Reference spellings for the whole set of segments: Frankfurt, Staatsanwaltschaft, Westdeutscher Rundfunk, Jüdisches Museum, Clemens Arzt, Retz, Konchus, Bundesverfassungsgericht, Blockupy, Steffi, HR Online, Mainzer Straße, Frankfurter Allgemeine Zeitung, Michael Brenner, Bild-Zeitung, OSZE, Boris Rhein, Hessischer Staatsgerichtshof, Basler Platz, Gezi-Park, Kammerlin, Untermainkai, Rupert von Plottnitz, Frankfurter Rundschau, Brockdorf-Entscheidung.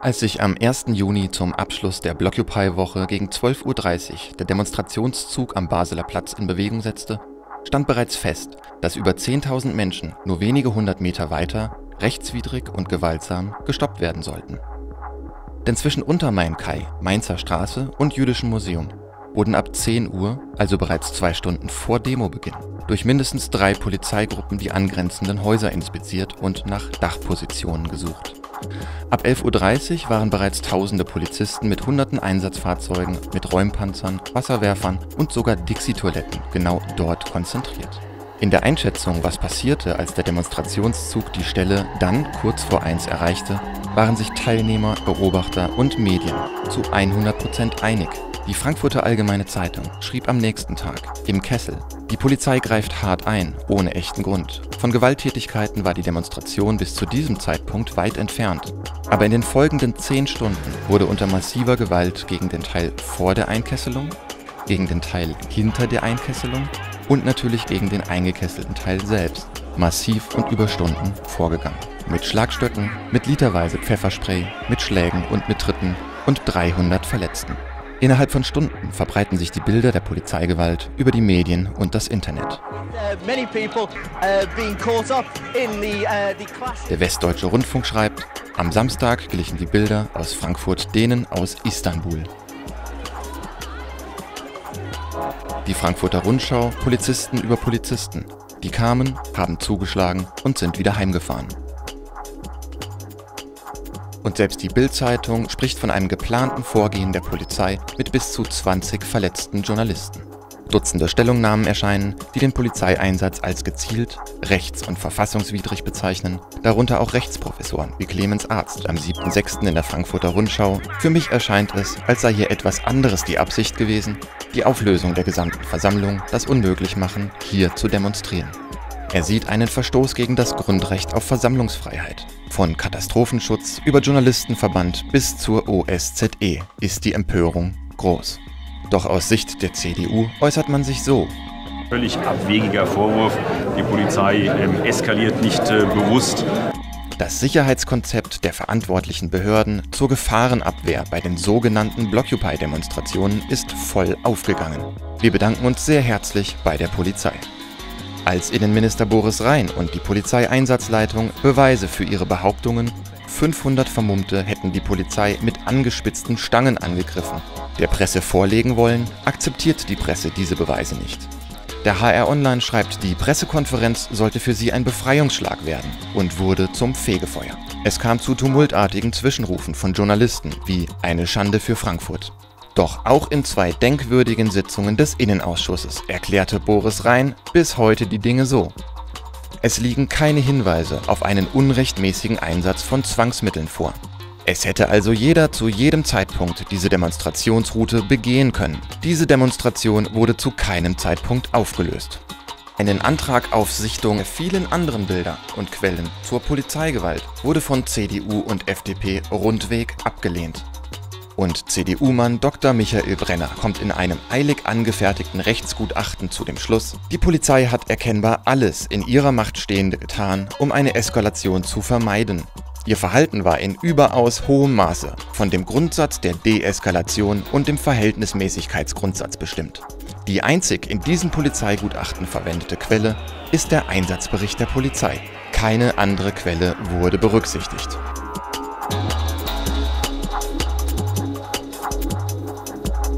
Als sich am 1. Juni zum Abschluss der Blockupy-Woche gegen 12:30 Uhr der Demonstrationszug am Basler Platz in Bewegung setzte, stand bereits fest, dass über 10.000 Menschen nur wenige hundert Meter weiter, rechtswidrig und gewaltsam, gestoppt werden sollten. Denn zwischen Untermainkai, Mainzer Straße und Jüdischem Museum wurden ab 10 Uhr, also bereits 2 Stunden vor Demobeginn, durch mindestens 3 Polizeigruppen die angrenzenden Häuser inspiziert und nach Dachpositionen gesucht. Ab 11:30 Uhr waren bereits tausende Polizisten mit hunderten Einsatzfahrzeugen, mit Räumpanzern, Wasserwerfern und sogar Dixie-Toiletten genau dort konzentriert. In der Einschätzung, was passierte, als der Demonstrationszug die Stelle dann kurz vor 1 erreichte, waren sich Teilnehmer, Beobachter und Medien zu 100% einig. Die Frankfurter Allgemeine Zeitung schrieb am nächsten Tag im Kessel: Die Polizei greift hart ein, ohne echten Grund. Von Gewalttätigkeiten war die Demonstration bis zu diesem Zeitpunkt weit entfernt. Aber in den folgenden 10 Stunden wurde unter massiver Gewalt gegen den Teil vor der Einkesselung, gegen den Teil hinter der Einkesselung und natürlich gegen den eingekesselten Teil selbst massiv und über Stunden vorgegangen. Mit Schlagstöcken, mit literweise Pfefferspray, mit Schlägen und mit Tritten und 300 Verletzten. Innerhalb von Stunden verbreiten sich die Bilder der Polizeigewalt über die Medien und das Internet. Der Westdeutsche Rundfunk schreibt: Am Samstag glichen die Bilder aus Frankfurt denen aus Istanbul. Die Frankfurter Rundschau: Polizisten über Polizisten. Die kamen, haben zugeschlagen und sind wieder heimgefahren. Und selbst die Bild-Zeitung spricht von einem geplanten Vorgehen der Polizei mit bis zu 20 verletzten Journalisten. Dutzende Stellungnahmen erscheinen, die den Polizeieinsatz als gezielt, rechts- und verfassungswidrig bezeichnen, darunter auch Rechtsprofessoren wie Clemens Arzt am 7.6. in der Frankfurter Rundschau: Für mich erscheint es, als sei hier etwas anderes die Absicht gewesen, die Auflösung der gesamten Versammlung, das unmöglich machen, hier zu demonstrieren. Er sieht einen Verstoß gegen das Grundrecht auf Versammlungsfreiheit. Von Katastrophenschutz über Journalistenverband bis zur OSZE ist die Empörung groß. Doch aus Sicht der CDU äußert man sich so: Völlig abwegiger Vorwurf, die Polizei eskaliert nicht bewusst. Das Sicherheitskonzept der verantwortlichen Behörden zur Gefahrenabwehr bei den sogenannten Blockupy-Demonstrationen ist voll aufgegangen. Wir bedanken uns sehr herzlich bei der Polizei. Als Innenminister Boris Rhein und die Polizeieinsatzleitung Beweise für ihre Behauptungen, 500 Vermummte hätten die Polizei mit angespitzten Stangen angegriffen, der Presse vorlegen wollen, akzeptiert die Presse diese Beweise nicht. Der HR Online schreibt, die Pressekonferenz sollte für sie ein Befreiungsschlag werden und wurde zum Fegefeuer. Es kam zu tumultartigen Zwischenrufen von Journalisten wie "Eine Schande für Frankfurt". Doch auch in 2 denkwürdigen Sitzungen des Innenausschusses erklärte Boris Rhein bis heute die Dinge so: Es liegen keine Hinweise auf einen unrechtmäßigen Einsatz von Zwangsmitteln vor. Es hätte also jeder zu jedem Zeitpunkt diese Demonstrationsroute begehen können. Diese Demonstration wurde zu keinem Zeitpunkt aufgelöst. Einen Antrag auf Sichtung der vielen anderen Bilder und Quellen zur Polizeigewalt wurde von CDU und FDP rundweg abgelehnt. Und CDU-Mann Dr. Michael Brenner kommt in einem eilig angefertigten Rechtsgutachten zu dem Schluss: Die Polizei hat erkennbar alles in ihrer Macht Stehende getan, um eine Eskalation zu vermeiden. Ihr Verhalten war in überaus hohem Maße von dem Grundsatz der Deeskalation und dem Verhältnismäßigkeitsgrundsatz bestimmt. Die einzig in diesem Polizeigutachten verwendete Quelle ist der Einsatzbericht der Polizei. Keine andere Quelle wurde berücksichtigt.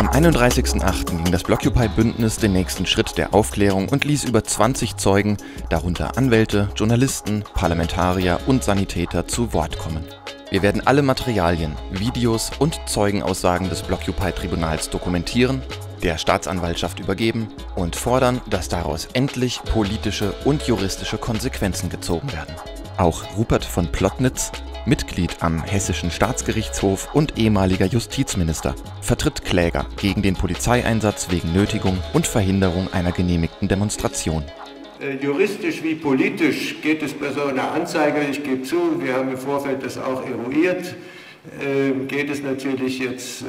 Am 31.08. ging das Blockupy-Bündnis den nächsten Schritt der Aufklärung und ließ über 20 Zeugen, darunter Anwälte, Journalisten, Parlamentarier und Sanitäter, zu Wort kommen. Wir werden alle Materialien, Videos und Zeugenaussagen des Blockupy-Tribunals dokumentieren, der Staatsanwaltschaft übergeben und fordern, dass daraus endlich politische und juristische Konsequenzen gezogen werden. Auch Rupert von Plottnitz, Mitglied am Hessischen Staatsgerichtshof und ehemaliger Justizminister, vertritt Kläger gegen den Polizeieinsatz wegen Nötigung und Verhinderung einer genehmigten Demonstration. Juristisch wie politisch geht es bei so einer Anzeige, ich gebe zu, wir haben im Vorfeld das auch eruiert, geht es natürlich jetzt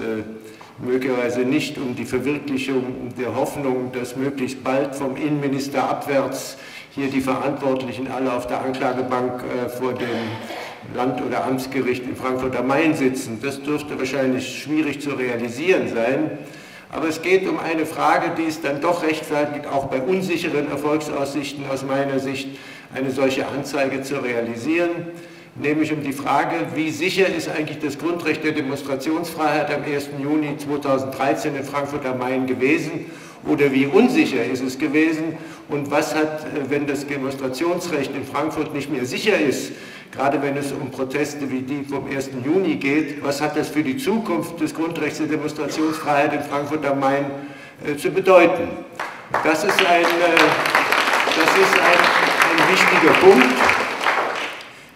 möglicherweise nicht um die Verwirklichung der Hoffnung, dass möglichst bald vom Innenminister abwärts hier die Verantwortlichen alle auf der Anklagebank vor dem Land- oder Amtsgericht in Frankfurt am Main sitzen. Das dürfte wahrscheinlich schwierig zu realisieren sein. Aber es geht um eine Frage, die es dann doch rechtfertigt, auch bei unsicheren Erfolgsaussichten aus meiner Sicht eine solche Anzeige zu realisieren, nämlich um die Frage, wie sicher ist eigentlich das Grundrecht der Demonstrationsfreiheit am 1. Juni 2013 in Frankfurt am Main gewesen oder wie unsicher ist es gewesen und was hat, wenn das Demonstrationsrecht in Frankfurt nicht mehr sicher ist, gerade wenn es um Proteste wie die vom 1. Juni geht, was hat das für die Zukunft des Grundrechts der Demonstrationsfreiheit in Frankfurt am Main zu bedeuten? Das ist ein wichtiger Punkt.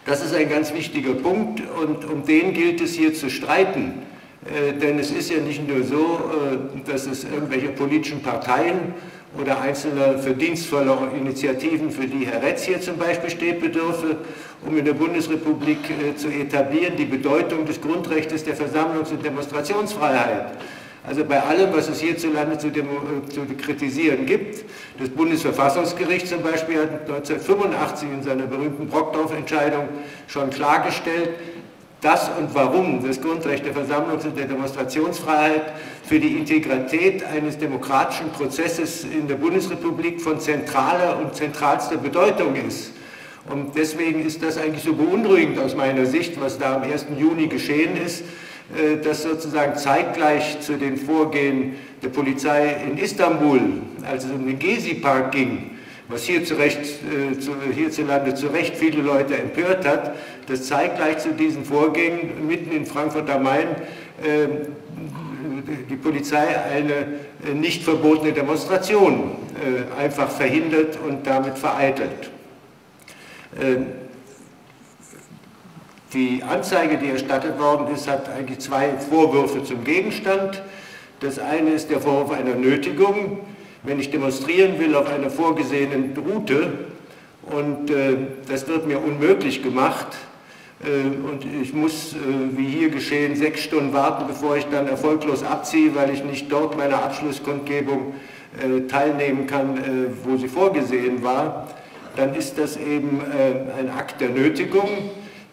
Das ist ein ganz wichtiger Punkt und um den gilt es hier zu streiten. Denn es ist ja nicht nur so, dass es irgendwelche politischen Parteien oder einzelne verdienstvolle Initiativen, für die Herr Retz hier zum Beispiel steht, bedürfe, um in der Bundesrepublik zu etablieren, die Bedeutung des Grundrechts der Versammlungs- und Demonstrationsfreiheit. Also bei allem, was es hierzulande zu kritisieren gibt, das Bundesverfassungsgericht zum Beispiel hat 1985 in seiner berühmten Brockdorf-Entscheidung schon klargestellt, dass und warum das Grundrecht der Versammlungs- und der Demonstrationsfreiheit für die Integrität eines demokratischen Prozesses in der Bundesrepublik von zentraler und zentralster Bedeutung ist. Und deswegen ist das eigentlich so beunruhigend aus meiner Sicht, was da am 1. Juni geschehen ist, dass sozusagen zeitgleich zu den Vorgehen der Polizei in Istanbul, als es um den Gezi-Park ging, was hierzulande zu Recht viele Leute empört hat, dass zeitgleich zu diesen Vorgängen mitten in Frankfurt am Main die Polizei eine nicht verbotene Demonstration einfach verhindert und damit vereitelt. Die Anzeige, die erstattet worden ist, hat eigentlich zwei Vorwürfe zum Gegenstand. Das eine ist der Vorwurf einer Nötigung. Wenn ich demonstrieren will auf einer vorgesehenen Route und das wird mir unmöglich gemacht und ich muss, wie hier geschehen, 6 Stunden warten, bevor ich dann erfolglos abziehe, weil ich nicht dort meiner Abschlusskundgebung teilnehmen kann, wo sie vorgesehen war, dann ist das eben ein Akt der Nötigung,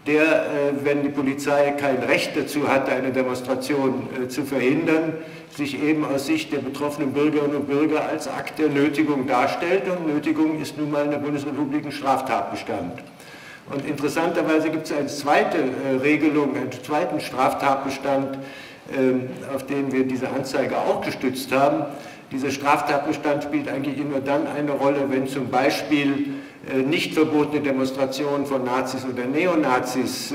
der, wenn die Polizei kein Recht dazu hatte, eine Demonstration zu verhindern, sich eben aus Sicht der betroffenen Bürgerinnen und Bürger als Akt der Nötigung darstellt. Und Nötigung ist nun mal in der Bundesrepublik ein Straftatbestand. Und interessanterweise gibt es eine zweite Regelung, einen zweiten Straftatbestand, auf den wir diese Anzeige auch gestützt haben. Dieser Straftatbestand spielt eigentlich nur dann eine Rolle, wenn zum Beispiel nicht verbotene Demonstrationen von Nazis oder Neonazis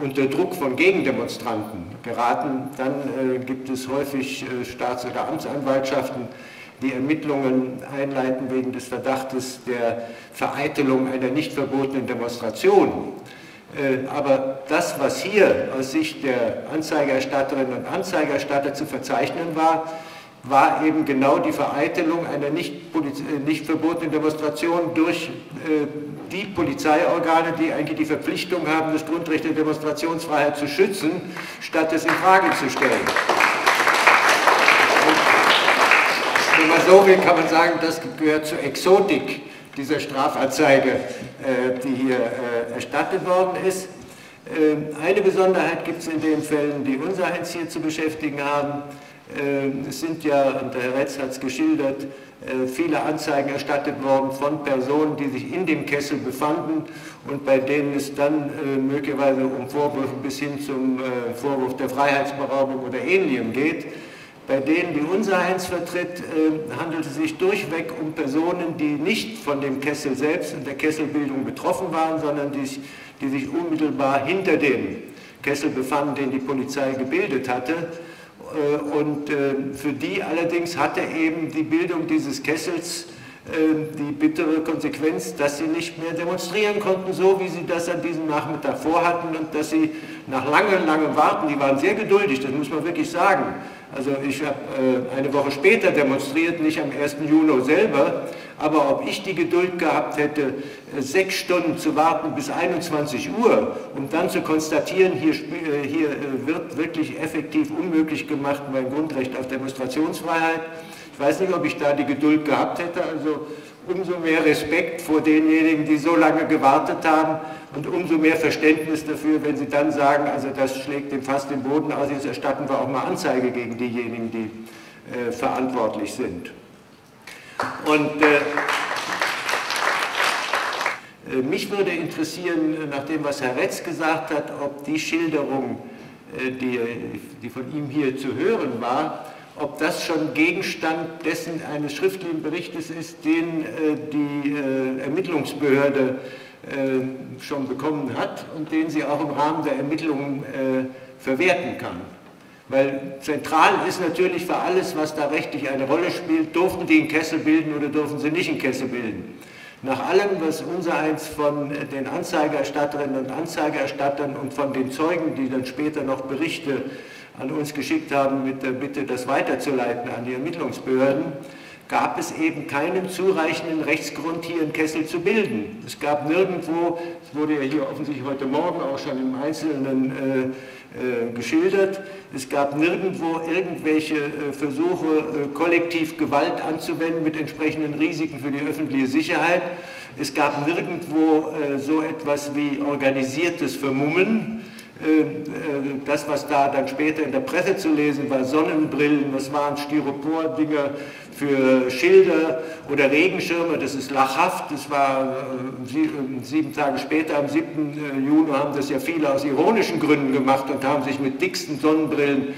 unter Druck von Gegendemonstranten geraten, dann gibt es häufig Staats- oder Amtsanwaltschaften, die Ermittlungen einleiten wegen des Verdachtes der Vereitelung einer nicht verbotenen Demonstration. Aber das, was hier aus Sicht der Anzeigerstatterinnen und Anzeigerstatter zu verzeichnen war eben genau die Vereitelung einer nicht verbotenen Demonstration durch die Polizeiorgane, die eigentlich die Verpflichtung haben, das Grundrecht der Demonstrationsfreiheit zu schützen, statt es in Frage zu stellen. Und wenn man so will, kann man sagen, das gehört zur Exotik dieser Strafanzeige, die hier erstattet worden ist. Eine Besonderheit gibt es in den Fällen, die uns hier zu beschäftigen haben. Es sind ja, und der Herr Retz hat es geschildert, viele Anzeigen erstattet worden von Personen, die sich in dem Kessel befanden und bei denen es dann möglicherweise um Vorwürfe bis hin zum Vorwurf der Freiheitsberaubung oder Ähnlichem geht. Bei denen, die unser Heinz vertritt, handelt es sich durchweg um Personen, die nicht von dem Kessel selbst und der Kesselbildung betroffen waren, sondern die sich unmittelbar hinter dem Kessel befanden, den die Polizei gebildet hatte. Und für die allerdings hatte eben die Bildung dieses Kessels die bittere Konsequenz, dass sie nicht mehr demonstrieren konnten, so wie sie das an diesem Nachmittag vorhatten und dass sie nach langem Warten, die waren sehr geduldig, das muss man wirklich sagen. Also ich habe eine Woche später demonstriert, nicht am 1. Juni selber, aber ob ich die Geduld gehabt hätte, 6 Stunden zu warten bis 21 Uhr, um dann zu konstatieren, hier wird wirklich effektiv unmöglich gemacht mein Grundrecht auf Demonstrationsfreiheit. Ich weiß nicht, ob ich da die Geduld gehabt hätte, also umso mehr Respekt vor denjenigen, die so lange gewartet haben und umso mehr Verständnis dafür, wenn sie dann sagen, also das schlägt dem fast den Boden aus, jetzt erstatten wir auch mal Anzeige gegen diejenigen, die verantwortlich sind. Und mich würde interessieren, nach dem, was Herr Retz gesagt hat, ob die Schilderung, die von ihm hier zu hören war, ob das schon Gegenstand dessen eines schriftlichen Berichtes ist, den die Ermittlungsbehörde schon bekommen hat und den sie auch im Rahmen der Ermittlungen verwerten kann. Weil zentral ist natürlich für alles, was da rechtlich eine Rolle spielt, durften die einen Kessel bilden oder durften sie nicht einen Kessel bilden. Nach allem, was unsereins von den Anzeigerstatterinnen und Anzeigerstattern und von den Zeugen, die dann später noch Berichte an uns geschickt haben, mit der Bitte, das weiterzuleiten an die Ermittlungsbehörden, gab es eben keinen zureichenden Rechtsgrund, hier einen Kessel zu bilden. Es gab nirgendwo, es wurde ja hier offensichtlich heute Morgen auch schon im Einzelnen geschildert, es gab nirgendwo irgendwelche Versuche, kollektiv Gewalt anzuwenden mit entsprechenden Risiken für die öffentliche Sicherheit. Es gab nirgendwo so etwas wie organisiertes Vermummen. Das, was da dann später in der Presse zu lesen war, Sonnenbrillen, das waren Styropor-Dinger für Schilder oder Regenschirme, das ist lachhaft, das war 7 Tage später, am 7. Juni haben das ja viele aus ironischen Gründen gemacht und haben sich mit dicksten Sonnenbrillen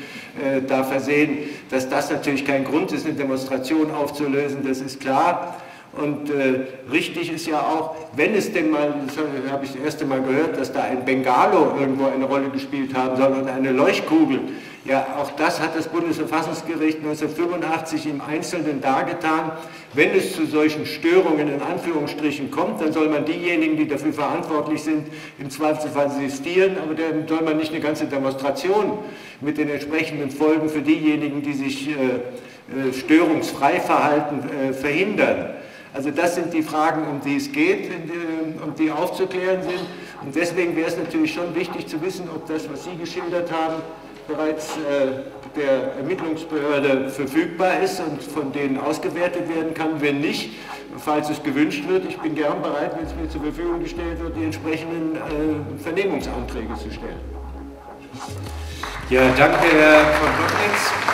da versehen, dass das natürlich kein Grund ist, eine Demonstration aufzulösen, das ist klar. Und richtig ist ja auch, wenn es denn mal, das habe ich das erste Mal gehört, dass da ein Bengalo irgendwo eine Rolle gespielt haben soll und eine Leuchtkugel. Ja, auch das hat das Bundesverfassungsgericht 1985 im Einzelnen dargetan. Wenn es zu solchen Störungen in Anführungsstrichen kommt, dann soll man diejenigen, die dafür verantwortlich sind, im Zweifelsfall justieren, aber dann soll man nicht eine ganze Demonstration mit den entsprechenden Folgen für diejenigen, die sich störungsfrei verhalten, verhindern. Also das sind die Fragen, um die es geht und die aufzuklären sind. Und deswegen wäre es natürlich schon wichtig zu wissen, ob das, was Sie geschildert haben, bereits der Ermittlungsbehörde verfügbar ist und von denen ausgewertet werden kann. Wenn nicht, falls es gewünscht wird, ich bin gern bereit, wenn es mir zur Verfügung gestellt wird, die entsprechenden Vernehmungsanträge zu stellen. Ja, danke Herr von Plottnitz.